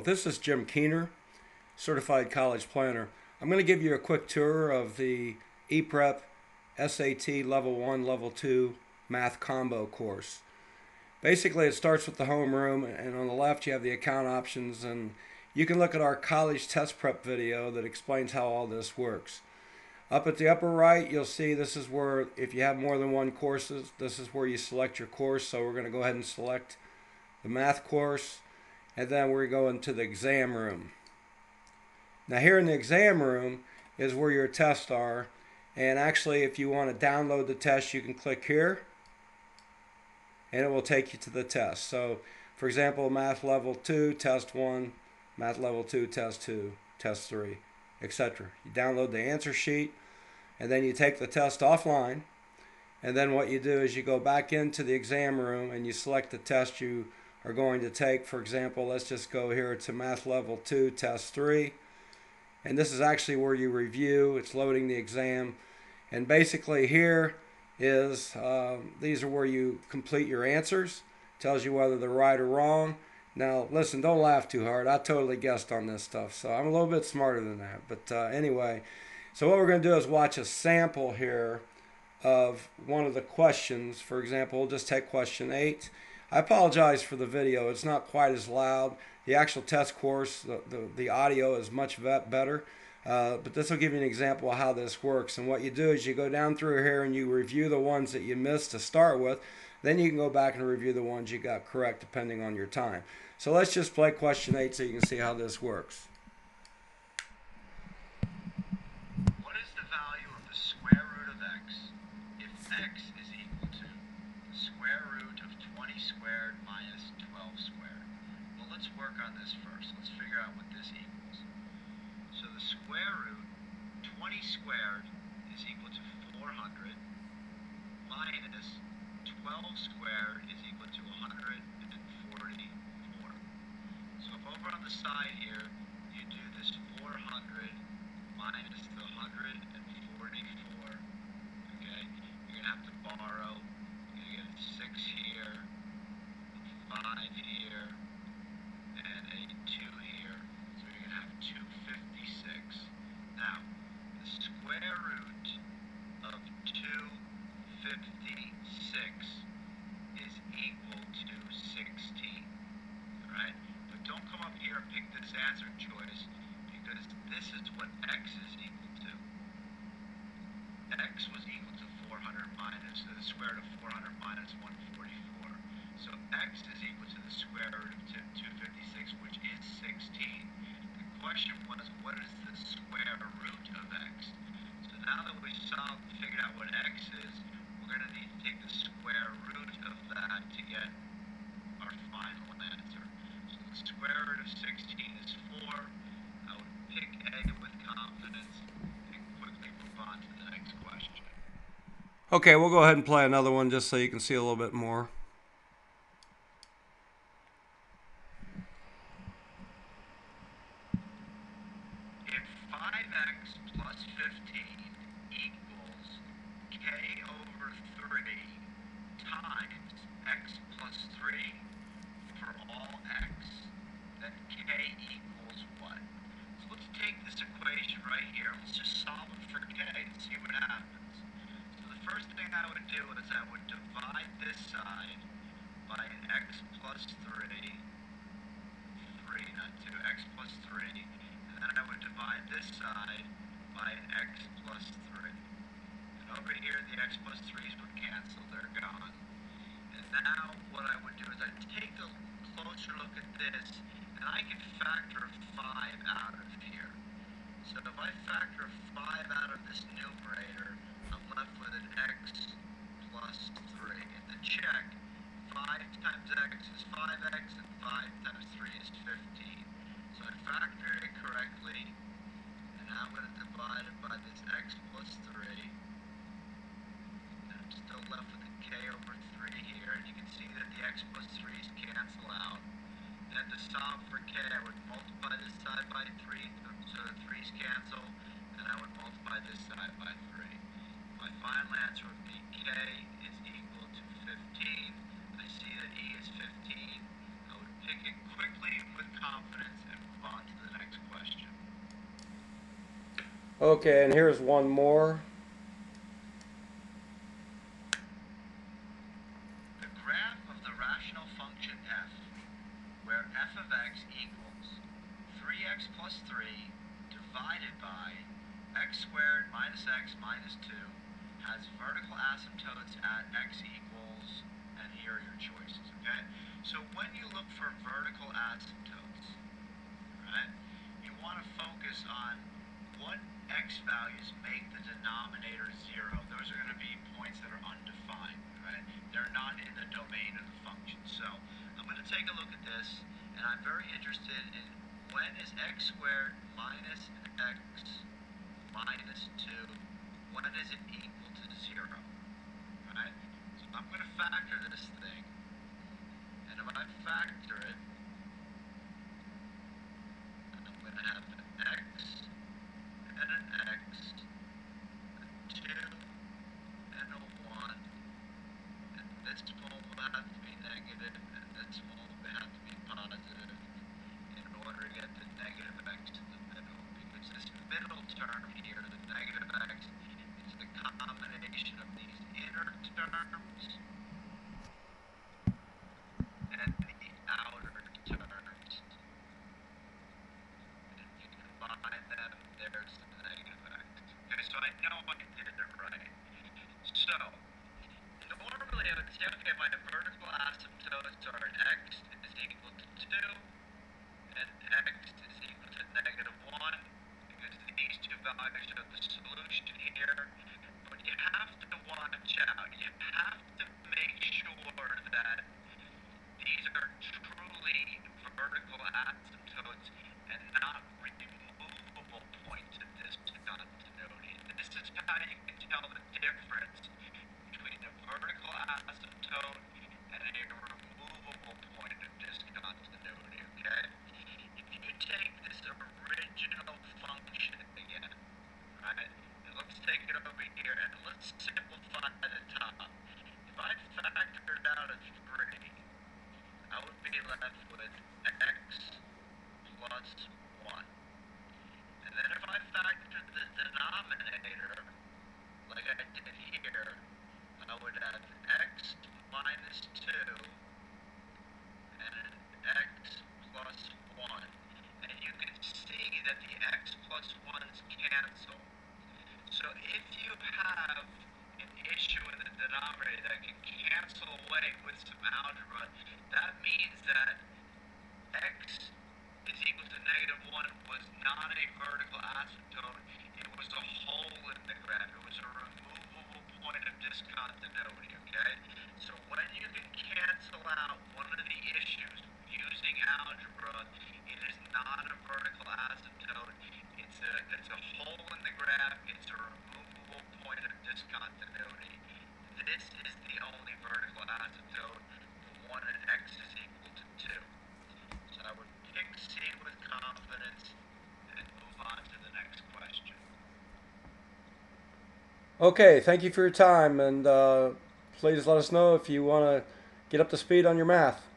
So this is Jim Kuhner, Certified College Planner. I'm going to give you a quick tour of the ePrep SAT Level 1, Level 2 Math Combo course. Basically, it starts with the homeroom, and on the left you have the account options, and you can look at our college test prep video that explains how all this works. Up at the upper right, you'll see this is where, if you have more than one courses, this is where you select your course. So we're going to go ahead and select the math course, and then we're going to the exam room. Now here in the exam room is where your tests are, and actually if you want to download the test, you can click here and it will take you to the test. So for example, math level 2 test 1, math level 2 test 2, test 3, etc. You download the answer sheet, and then you take the test offline, and then what you do is you go back into the exam room and you select the test you are going to take. For example, let's just go here to math level 2 test 3, and this is actually where you review. It's loading the exam, and basically here is these are where you complete your answers. Tells you whether they're right or wrong. Now listen, don't laugh too hard, I totally guessed on this stuff, so I'm a little bit smarter than that, but anyway, so what we're going to do is watch a sample here of one of the questions. For example, we'll just take question 8. I apologize for the video. It's not quite as loud. The actual test course, the audio is much better. But this will give you an example of how this works. And what you do is you go down through here and you review the ones that you missed to start with. Then you can go back and review the ones you got correct depending on your time. So let's just play question 8 so you can see how this works. What is the value of the square root of x if x is equal to the square root of 20 squared minus 12 squared? Well, let's work on this first. Let's figure out what this equals. So the square root 20 squared is equal to 400 minus 12 squared is equal to 144. So if over on the side here you do this 400 minus the 144, okay, you're going to have to borrow. You're going to get a 6 here, a 5 here, and a 2 here. So you're going to have 256. Now, the square root of 256 is equal to 16, right? But don't come up here and pick this answer choice, because this is what x is equal to. X was equal to 400 minus the square root of 400 minus 144. So x is equal to the square root of 256, which is 16. The question was, what is the square root of x? So now that we've solved and figured out what x is, we're going to need to take the square root of that to get our final answer. So the square root of 16 is 4. I would pick A with confidence and quickly move on to the next question. Okay, we'll go ahead and play another one just so you can see a little bit more. Confidence and Okay, and here's one more. The graph of the rational function f, where f of x equals 3x plus 3 divided by x squared minus x minus 2, has vertical asymptotes at x equals, and here are your choices, okay? So when you look for vertical asymptotes, right, you want to focus on what x values make the denominator 0. Those are going to be points that are undefined, right? They're not in the domain of the function. So I'm going to take a look at this, and I'm very interested in when is x squared minus x minus 2, when is it equal to 0, right? So I'm going to factor this thing, and if I factor it, I'm going to have an x and an x, a 2 and a 1, and this one will have to be negative, and this one will have to be positive in order to get the negative x to the middle, because this middle term here, the negative x, combination of these inner terms and the outer terms. And if you combine them, there's the negative x. Okay, so I know I did it right. So, normally I would say, okay, my vertical asymptotes are at x is equal to 2 and x is equal to negative 1, because these two values are the solution here. You have to watch out. You have to make sure that these are truly vertical asymptotes and not removable points of discontinuity. This is how you can tell the difference between a vertical asymptote and a removable point of discontinuity, okay? If you take this original function again, right? Let's take it over here and let's simplify at the top. If I factored out a 3, I would be left with x plus 1. And then if I factored the denominator, like I did here, I would have x minus 2 and an x plus 1. And you can see that the x plus 1's cancel. So if you have an issue in the denominator that can cancel away with some algebra, that means that x is equal to negative 1 was not a vertical asymptote. It was a hole in the graph. It was a removable point of discontinuity, okay? So when you can cancel out one of the issues using algebra, it is not a vertical asymptote. It's a hole in the graph, it's a removable point of discontinuity. This is the only vertical asymptote, the one at x is equal to 2. So I would pick C with confidence and move on to the next question. Okay, thank you for your time, and please let us know if you want to get up to speed on your math.